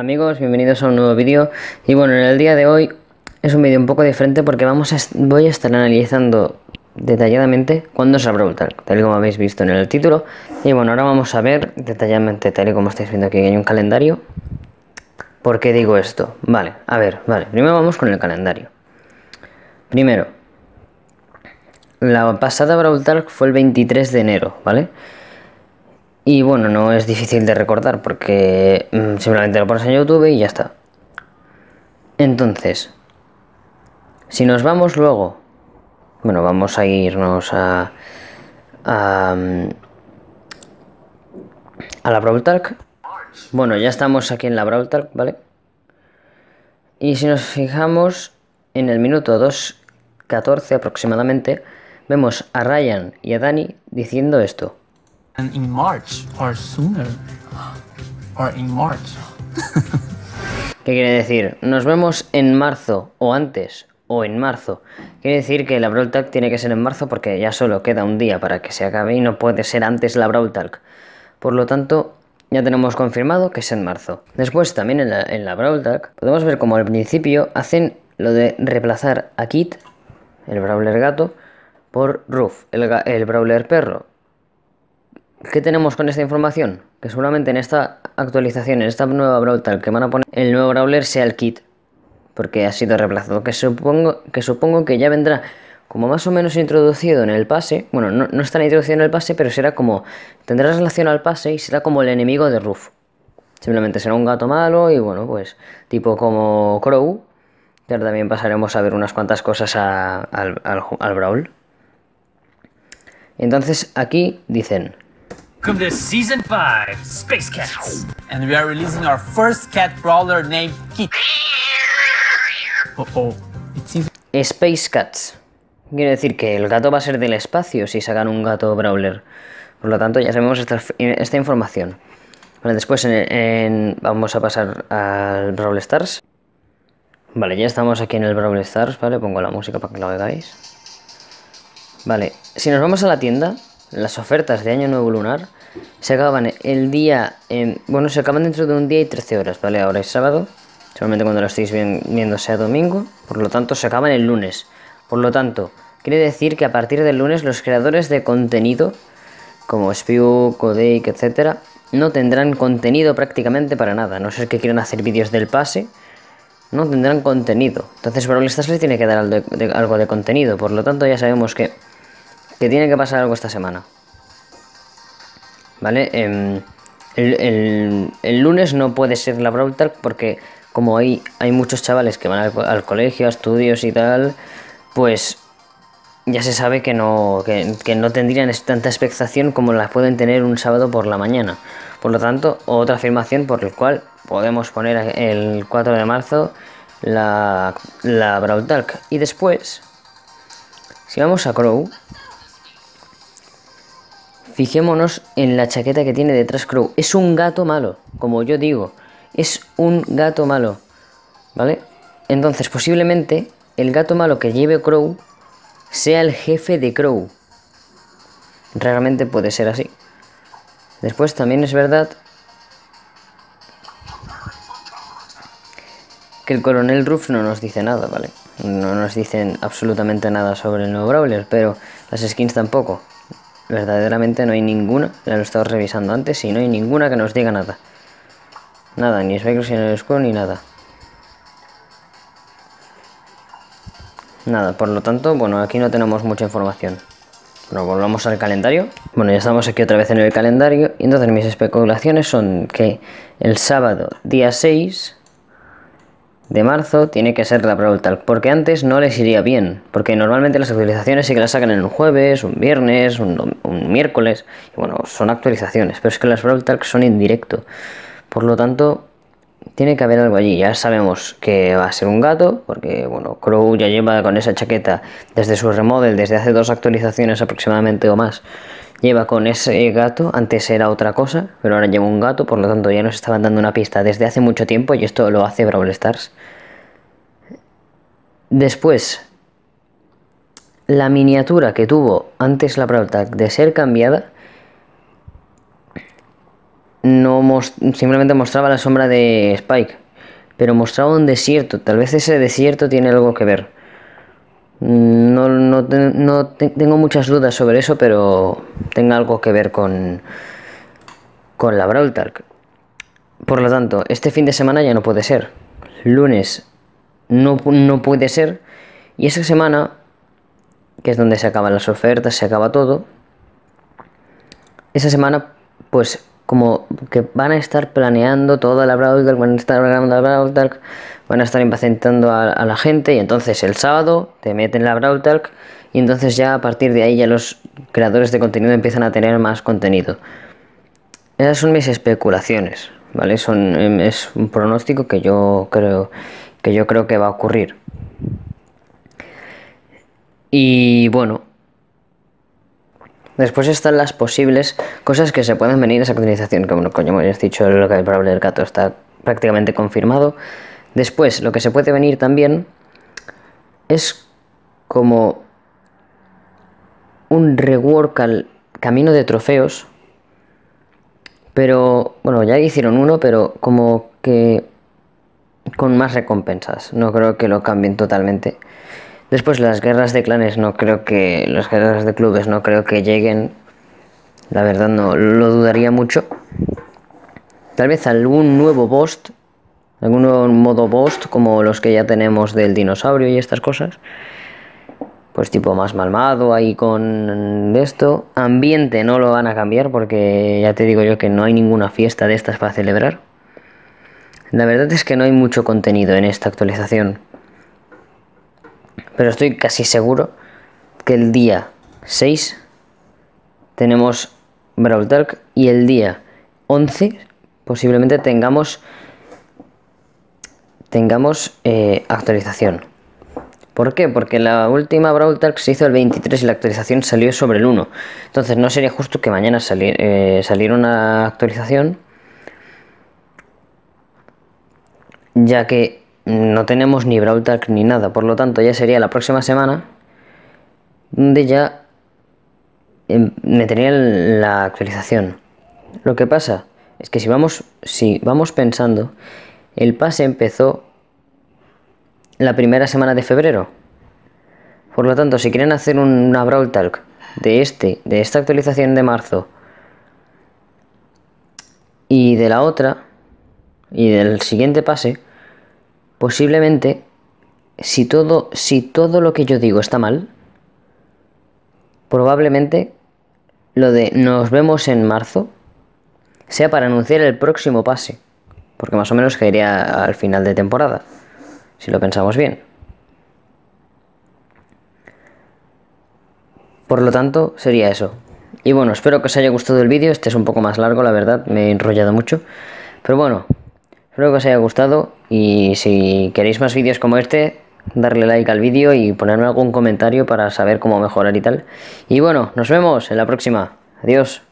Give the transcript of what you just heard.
Hola amigos, bienvenidos a un nuevo vídeo. Y bueno, en el día de hoy es un vídeo un poco diferente porque voy a estar analizando detalladamente cuándo se Brawl Talk, tal y como habéis visto en el título. Y bueno, ahora vamos a ver detalladamente, tal y como estáis viendo aquí, que hay un calendario. ¿Por qué digo esto? Vale, a ver, vale, primero vamos con el calendario. Primero, la pasada Brawl Talk fue el 23 de enero, ¿vale? Y bueno, no es difícil de recordar porque simplemente lo pones en YouTube y ya está. Entonces, si nos vamos luego, bueno, vamos a irnos a la Brawl Talk. Bueno, ya estamos aquí en la Brawl Talk, ¿vale? Y si nos fijamos en el minuto 2:14 aproximadamente, vemos a Ryan y a Dani diciendo esto. And in March or sooner or in March. ¿Qué quiere decir? Nos vemos en marzo o antes o en marzo. Quiere decir que la Brawl Talk tiene que ser en marzo porque ya solo queda un día para que se acabe y no puede ser antes la Brawl Talk. Por lo tanto, ya tenemos confirmado que es en marzo. Después también en la Brawl Talk podemos ver como al principio hacen lo de reemplazar a Kit, el brawler gato, por Ruff, el brawler perro. ¿Qué tenemos con esta información? Que seguramente en esta actualización, en esta nueva Brawl Talk que van a poner, el nuevo brawler sea el Kit, porque ha sido reemplazado, que supongo que ya vendrá como más o menos introducido en el pase. Bueno, no estará introducido en el pase, pero será como, tendrá relación al pase y será como el enemigo de Ruff. Simplemente será un gato malo y bueno, pues tipo como Crow. Ya también pasaremos a ver unas cuantas cosas al Brawl. Entonces aquí dicen: Welcome to Season 5, Space Cats. And we are releasing our first cat brawler named Kit. Space Cats. Quiere decir que el gato va a ser del espacio si sacan un gato brawler. Por lo tanto, ya sabemos esta información. Vale, después vamos a pasar al Brawl Stars. Vale, ya estamos aquí en el Brawl Stars, ¿vale? Pongo la música para que la oigáis. Vale, si nos vamos a la tienda, las ofertas de Año Nuevo Lunar se acaban el día, bueno, se acaban dentro de un día y 13 horas, ¿vale? Ahora es sábado, solamente cuando lo estéis viendo sea domingo, por lo tanto se acaban el lunes. Por lo tanto, quiere decir que a partir del lunes los creadores de contenido, como Spiu, Codey, etc., no tendrán contenido prácticamente para nada, a no ser que quieran hacer vídeos del pase, no tendrán contenido. Entonces Brawl Stars les tiene que dar algo de contenido, por lo tanto ya sabemos que tiene que pasar algo esta semana, ¿vale? El lunes no puede ser la Brawl Talk porque como hay muchos chavales que van al colegio, a estudios y tal, pues ya se sabe que no tendrían tanta expectación como la pueden tener un sábado por la mañana. Por lo tanto, otra afirmación por la cual podemos poner el 4 de marzo la Brawl Talk. Y después, si vamos a Crow, fijémonos en la chaqueta que tiene detrás Crow. Es un gato malo, como yo digo. Es un gato malo, ¿vale? Entonces, posiblemente, el gato malo que lleve Crow sea el jefe de Crow. Raramente puede ser así. Después también es verdad que el coronel Ruff no nos dice nada, ¿vale? No nos dicen absolutamente nada sobre el nuevo brawler, pero las skins tampoco. Verdaderamente no hay ninguna, la he estado revisando antes y no hay ninguna que nos diga nada. Nada, ni Spike, ni el escudo, ni nada. Nada, por lo tanto, bueno, aquí no tenemos mucha información. Bueno, volvamos al calendario. Bueno, ya estamos aquí otra vez en el calendario. Y entonces mis especulaciones son que el sábado, día 6 de marzo, tiene que ser la Brawl Talk, porque antes no les iría bien, porque normalmente las actualizaciones sí que las sacan en un jueves, un viernes, un miércoles, y bueno, son actualizaciones, pero es que las Brawl Talk son en directo, por lo tanto tiene que haber algo allí. Ya sabemos que va a ser un gato, porque bueno, Crow ya lleva con esa chaqueta desde su remodel, desde hace 2 actualizaciones aproximadamente o más, lleva con ese gato. Antes era otra cosa, pero ahora lleva un gato, por lo tanto ya nos estaban dando una pista desde hace mucho tiempo y esto lo hace Brawl Stars. Después, la miniatura que tuvo antes la Brawl Talk de ser cambiada no simplemente mostraba la sombra de Spike, pero mostraba un desierto. Tal vez ese desierto tiene algo que ver. No tengo muchas dudas sobre eso, pero tenga algo que ver con la Brawl Talk. Por lo tanto, este fin de semana ya no puede ser. Lunes no puede ser. Y esa semana, que es donde se acaban las ofertas, se acaba todo. Esa semana, pues, como que van a estar planeando toda la Brawl Talk, van a estar grabando la Brawl Talk, van a estar impacientando a la gente, y entonces el sábado te meten la Brawl Talk, y entonces ya a partir de ahí ya los creadores de contenido empiezan a tener más contenido. Esas son mis especulaciones, ¿vale? Es un pronóstico que yo creo que va a ocurrir. Y bueno, después están las posibles cosas que se pueden venir a esa actualización, que bueno, como ya he dicho, lo que el probable del gato está prácticamente confirmado. Después, lo que se puede venir también es como un rework al camino de trofeos, pero bueno, ya hicieron uno, pero como que con más recompensas. No creo que lo cambien totalmente. Después, las guerras de clanes, las guerras de clubes no creo que lleguen, la verdad no, lo dudaría mucho. Tal vez algún nuevo boss, algún nuevo modo boss, como los que ya tenemos del dinosaurio y estas cosas. Pues tipo más malvado ahí con esto. Ambiente no lo van a cambiar, porque ya te digo yo que no hay ninguna fiesta de estas para celebrar. La verdad es que no hay mucho contenido en esta actualización. Pero estoy casi seguro que el día 6 tenemos Brawl Talk, y el día 11 posiblemente tengamos actualización. ¿Por qué? Porque la última Brawl Talk se hizo el 23 y la actualización salió sobre el 1. Entonces no sería justo que mañana saliera una actualización, ya que no tenemos ni Brawl Talk ni nada. Por lo tanto, ya sería la próxima semana donde ya metería la actualización. Lo que pasa es que si vamos pensando, el pase empezó la primera semana de febrero. Por lo tanto, si quieren hacer una Brawl Talk de esta actualización de marzo y de la otra y del siguiente pase, posiblemente, si todo lo que yo digo está mal, probablemente lo de nos vemos en marzo sea para anunciar el próximo pase, porque más o menos caería al final de temporada, si lo pensamos bien. Por lo tanto, sería eso. Y bueno, espero que os haya gustado el vídeo. Este es un poco más largo, la verdad, me he enrollado mucho, pero bueno. Espero que os haya gustado, y si queréis más vídeos como este, darle like al vídeo y ponerme algún comentario para saber cómo mejorar y tal. Y bueno, nos vemos en la próxima. Adiós.